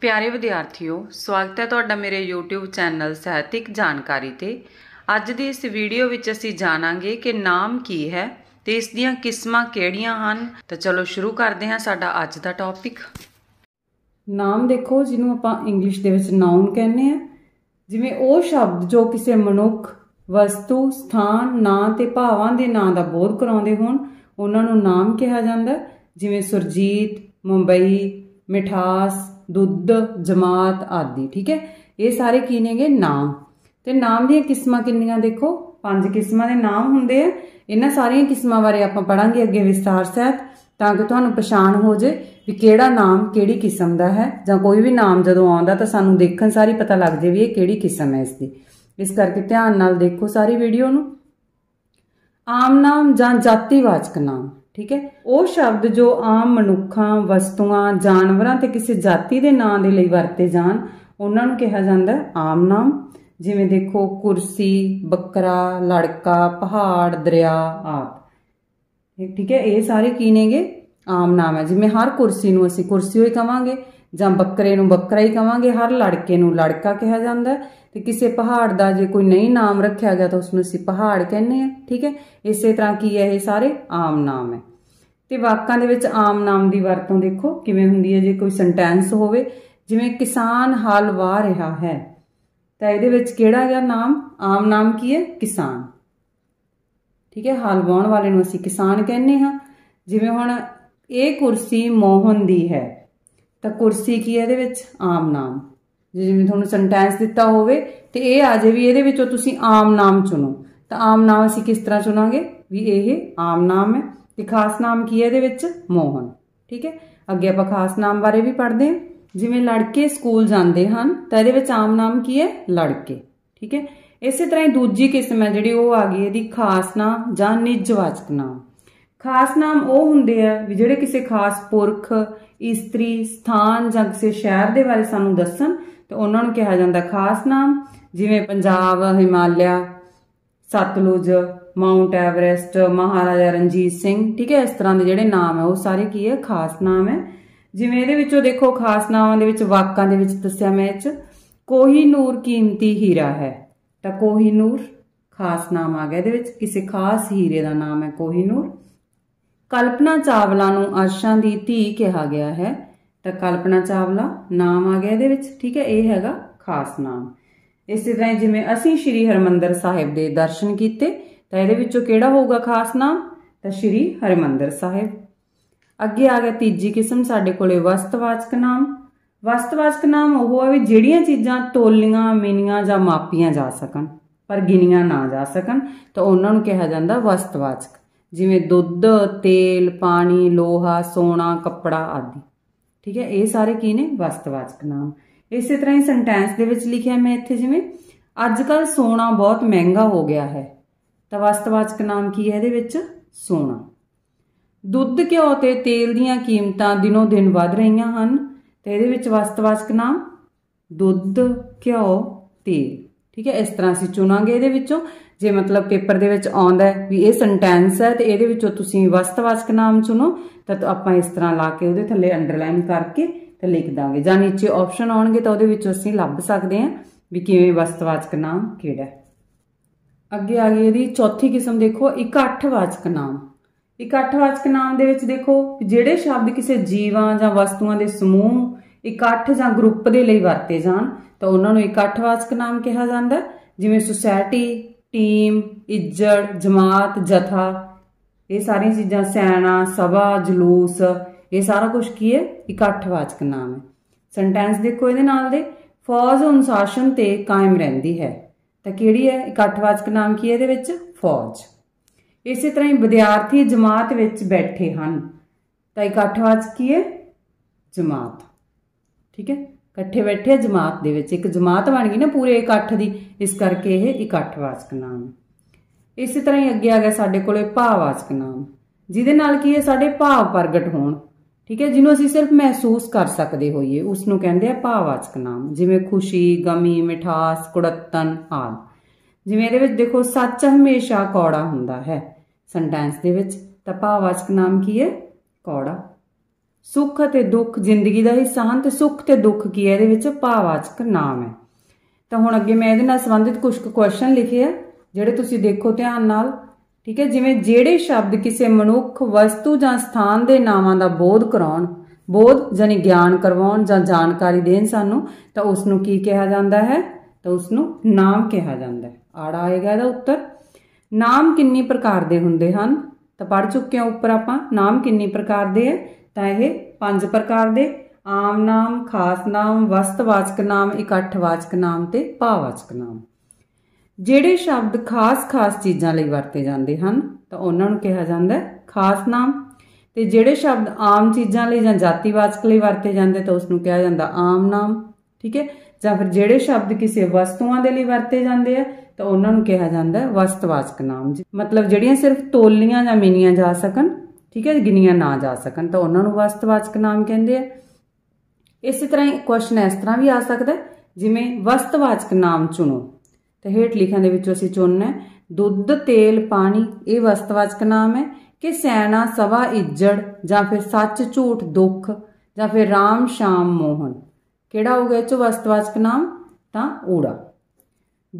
प्यारे विद्यार्थियों, स्वागत है तुहाडा मेरे यूट्यूब चैनल साहितिक जानकारी ते। अज दी इस वीडियो विच असीं जाणांगे कि नाम की है ते इस दियां किस्मां किहड़ियां हन। तो चलो शुरू करदे हां साडा अज दा टॉपिक। नाम देखो, जिन्हों आपां इंग्लिश दे विच नाउन कहने हैं, जिवें वो शब्द जो किसी मनुख, वस्तु, स्थान, नां ते भावां दे नां दा बोध कराउंदे होण, उन्हां नूं नाम किहा जांदा। जिवें सुरजीत, मुंबई, मिठास, दुध, जमात आदि। ठीक है, ये सारे की ने गे नाम। तो नाम दी किस्मां किन्नियां देखो, पांच किस्मां दे नाम हुंदे हैं। इन्हां सारियां किस्मां बारे आपां पढ़ांगे अगे विस्तार सहित, ताकि तुहानूं पछाण हो जे भी किहड़ा नाम किहड़ी किस्म दा है, जां कोई भी नाम जदों आउंदा तां सानूं देखण सारी पता लग जे भी इह किहड़ी किस्म है इसदी। इस करके ध्यान नाल देखो सारी वीडियो नूं। आम नाम जां जातिवाचक नाम, ठीक है, वो शब्द जो आम मनुखा, वस्तुआ, जानवरों ते किसी जाति दे नाम दे लई वरते जान, उन्हां नूं कहा जांदा आम नाम। जिवें देखो कुर्सी, बकरा, लड़का, पहाड़, दरिया आदि। ठीक है, ये सारे की ने गे आम नाम है। जिवें हर कुर्सी नूं असीं कुर्सी ही कहांगे, जां बकरे नूं बकरा ही कहांगे, हर लड़के नूं लड़का कहा जांदा। ते किसी पहाड़ का जो कोई नहीं नाम रखा गया तो उसनूं असीं पहाड़ कहने हैं। ठीक है, इस तरह की है ये सारे आम नाम है। ते वाक्यां दे विच आम नाम की वरतों देखो किवें हुंदी है। जे कोई सेंटेंस होवे, जिवें किसान हल वाह रहा है, तो इहदे विच किहड़ा है नाम, आम नाम की है किसान। ठीक है, हल वाहण वाले नूं असीं किसान कहने हां। जिवें हुण ये कुर्सी मोहन दी है, तो कुर्सी की है इहदे विच आम नाम। जिवें तुहानूं सेंटेंस दिता होवे ते इह आ जावे भी इहदे विचों तुसीं आम नाम चुनो, तो आम नाम असीं किस तरह चुनांगे भी यह आम नाम है। ते खास नाम की है इहदे विच मोहन। ठीक है, अगे आपां खास नाम बारे भी पढ़दे हां। जिवें लड़के स्कूल जांदे हन, तो इहदे विच आम नाम की है लड़के। ठीक है, इस तरह ही दूजी किस्म है जिहड़ी वह आ गई इहदी खास नाम जां निजवाचक नाम। खास नाम वह हुंदे आ भी जिहड़े किसी खास पुरख, इस्त्री, स्थान जां किसी शहर दे बारे सानूं दस्सण, तो उन्होंने कहा जाता खास नाम। जिमें पंजाब, हिमालय, सतलुज, माउंट एवरेस्ट, महाराजा रणजीत सिंह। ठीक है, इस तरह के जोड़े नाम है वो सारे की है खास नाम है। जिमें ये देखो खास नाम वाक्यां दे विच दस्सिया मैं इस कोहिनूर कीमती हीरा है, तो कोहिनूर खास नाम आ गया। ये किसी खास हीरे का नाम है कोहिनूर। कल्पना चावला नूं अर्शां दी धी कहा गया है, तो कल्पना चावला नाम आ गया ये। ठीक है, यह हैगा खास नाम। इस तरह जिमें असीं श्री हरिमंदर साहिब के दर्शन किए, तो ये किहड़ा होगा खास नाम, तो श्री हरिमंदर साहिब। अगे आ गया तीजी किस्म साडे कोले वस्तवाचक नाम। वस्तवाचक नाम वह है भी जिहड़ियां चीज़ां तोलियां, मिनियां जां मापियां जा सकन पर गिनियां ना जा सकन, तो उन्हां नूं कहा जांदा वस्तवाचक। जिमें दुध, तेल, पानी, लोहा, सोना, कपड़ा आदि। ठीक है, ये सारे की ने वस्तवाचक नाम। इस तरह ही सेंटेंस दे विच लिखिया मैं इत्थे, जिमें अजकल सोना बहुत महंगा हो गया है, तो वस्तवाचक नाम की है इहदे विच सोना। दुध, घिओ ते तेल दीयां कीमतां दिनों दिन वध रहीआं हन, ते इहदे विच वस्तवाचक नाम दुध, घिओ, तेल। ठीक है, इस तरह असीं चुनांगे इहदे विचों। जे मतलब पेपर दे विच आउंदा है भी ये सेंटेंस है, तो ये तुसीं वस्तवाचक नाम चुनो, तो आपां इस तरह ला के उहदे थल्ले अंडरलाइन करके तो लिख दांगे, जां नीचे ऑप्शन आउणगे तो उहदे विचों असीं लभ सकदे हां भी किवें वस्तवाचक नाम किहड़ा है। अगे आ गई इहदी चौथी किस्म देखो इकट्ठवाचक नाम। इकट्ठवाचक नाम दे विच देखो जिहड़े शब्द किसी जीवां जां वस्तुआं दे समूह, इकट्ठ जां ग्रुप दे लई वरते जाण, तो उहनां नूं इकट्ठवाचक नाम कहा जांदा है। जिवें सोसायटी, टीम, इज्जड़, जमात, जथा, ये सारी चीज़ां, सैना, सभा, जलूस, ये सारा कुछ की है इकट्ठवाचक नाम है। सेंटेंस देखो इहदे नाल दे, फौज अनुशासन ते कायम रहिंदी है, तो किहड़ी है इकट्ठवाचक नाम की है इहदे विच फौज। इस तरह ही विद्यार्थी जमात विच बैठे हन, तो इकट्ठवाचक की है जमात। ठीक है, इकट्ठे बैठे जमात दे विच, एक जमात बन गई ना पूरे इकट्ठ दी, इस करके यह इकट्ठवाचक नाम। इस तरह ही अगे आ गया साडे कोले भाववाचक नाम, जिहदे नाल की है साडे भाव प्रगट होण। ठीक है, जिन्हों असीं सिर्फ महसूस कर सकते होइए उसनूं कहिंदे आ भाववाचक नाम। जिवें खुशी, गमी, मिठास, कुड़त्तन आदि। जिवें इहदे विच देखो सच हमेशा कौड़ा हुंदा है सेंटेंस दे विच, तां भाववाचक नाम की है कौड़ा। सुख ते दुख जिंदगी का हिस्सा हैं तो सुख ते दुख की है ये भाववाचक नाम है। तो हुण अगे मैं ये संबंधित कुछ क्वेश्चन लिखे है जिहड़े तुसी देखो ध्यान नाल, ठीक है। जिवें जिहड़े शब्द किसी मनुख वस्तु जां स्थान के नावां का बोध कराउण, बोध जानी ज्ञान करवाउण जां जानकारी देण सानूं, तो उसनूं की कहा जाता है? तो उसनूं नाम कहा जाता है। आड़ा आएगा इहदा उत्तर। नाम कितने प्रकार के हुंदे हन? तो पढ़ चुके हैं उपर आपां नाम कितने प्रकार के है। तो यह 5 प्रकार के: आम नाम, खास नाम, वस्तुवाचक नाम, इकट्ठवाचक नाम ते भाववाचक नाम। जिहड़े शब्द खास खास चीज़ां लई वरते जांदे हन तो उहनां नूं कहा जांदा है खास नाम, ते जिहड़े शब्द आम चीज़ां लई जां जातिवाचक लई वरते जांदे तो उसनूं कहा जांदा आम नाम, ठीक है। जां फिर जिहड़े शब्द किसी वस्तुआं दे लई वरते जांदे आ तो उहनां नूं कहा जांदा है वस्तुवाचक नाम, मतलब जिहड़ियां सिर्फ तोलीआं जां मिनियां जा सकन, ठीक है, गिनियां ना जा सकन तो उहनां नूं वस्तुवाचक नाम कहिंदे आ। इस तरह क्वेश्चन इस तरह भी आ सकदा जिवें वस्तुवाचक नाम चुनो, तो हेठ लिखां दे विचों असीं चुनना है दुध, तेल, पानी यह वस्तुवाचक नाम है कि सैना, सभा, इज्जड़ जां फिर सच, झूठ, दुख जां फिर राम, शाम, मोहन किहड़ा होगा इह चो वस्तुवाचक नाम? तां ऊड़ा,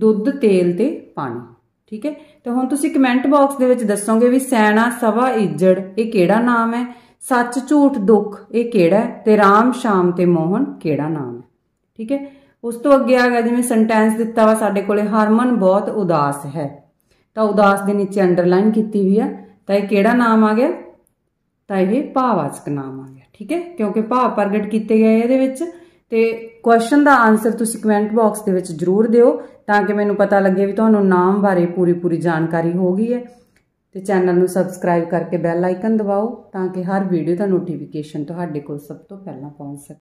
दुध, तेल ते पानी, ठीक है। तो हुण तुसीं कमेंट बॉक्स दे विच दसोगे भी सैना, सभा, इज्जड़ यह किहड़ा नाम है, सच, झूठ, दुख यह किहड़ा है ते राम, शाम ते मोहन किहड़ा नाम है, ठीक है। उस तो अगे आ गया जिवें सेंटेंस दिता वा साडे कोले हरमन बहुत उदास है, तो उदास दे नीचे अंडरलाइन कीती हुई है तो यह किहड़ा नाम आ गया? तो यह भाववाचक नाम आ गया, ठीक है, क्योंकि भाव प्रगट किए गए इहदे विच। ते क्वेश्चन का आंसर तुसीं कमेंट बॉक्स दे विच जरूर दिओ ताकि मैनूं पता लगे भी तुहानूं नाम बारे पूरी पूरी जानकारी हो गई है। तो चैनल नूं सबसक्राइब करके बैल आइकन दबाओ ताकि हर वीडियो का नोटिफिकेशन तुहाडे कोल सब तो पहलां पहुंच सके।